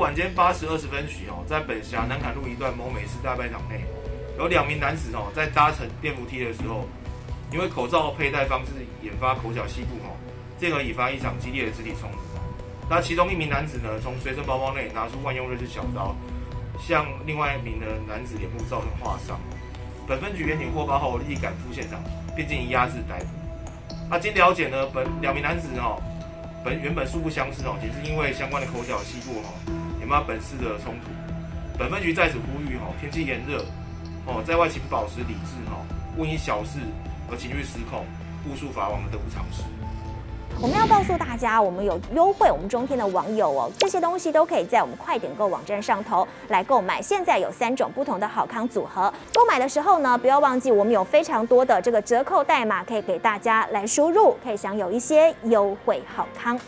晚间8时20分许哦，在北峡南崁路一段某美式大卖场内，有2名男子哦，在搭乘电扶梯的时候，因为口罩佩戴方式引发口角细故哦，进而引发一场激烈的肢体冲突。那其中一名男子呢，从随身包包内拿出万用瑞士小刀，向另外一名的男子脸部造成划伤。本分局员警获报后立即赶赴现场，并进行压制逮捕。 那经了解呢，2名男子哦，原本素不相识哦，仅是因为相关的口角细故哦，引发本次的冲突。本分局在此呼吁哦，天气炎热哦，在外请保持理智哦，勿因小事而情绪失控，误触法网的得不偿失。 我们要告诉大家，我们有优惠，我们中天的网友哦，这些东西都可以在我们快点购网站上头来购买。现在有3种不同的好康组合，购买的时候呢，不要忘记我们有非常多的这个折扣代码可以给大家来输入，可以享有一些优惠好康。